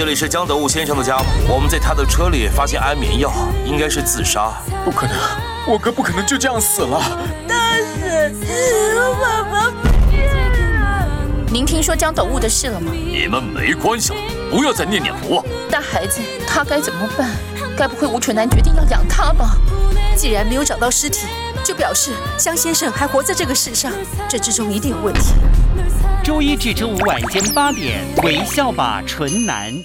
这里是江德务先生的家吗？我们在他的车里发现安眠药，应该是自杀。不可能，我哥不可能就这样死了。但是我爸爸骗了。您听说江德务的事了吗？你们没关系了，不要再念念我。大孩子，他该怎么办？该不会吴蠢男决定要养他吧？既然没有找到尸体，就表示江先生还活在这个世上，这之中一定有问题。周一至周五晚间8点，微笑吧，纯男。